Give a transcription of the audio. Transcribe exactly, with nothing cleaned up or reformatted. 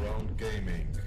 Merry Round Gaming.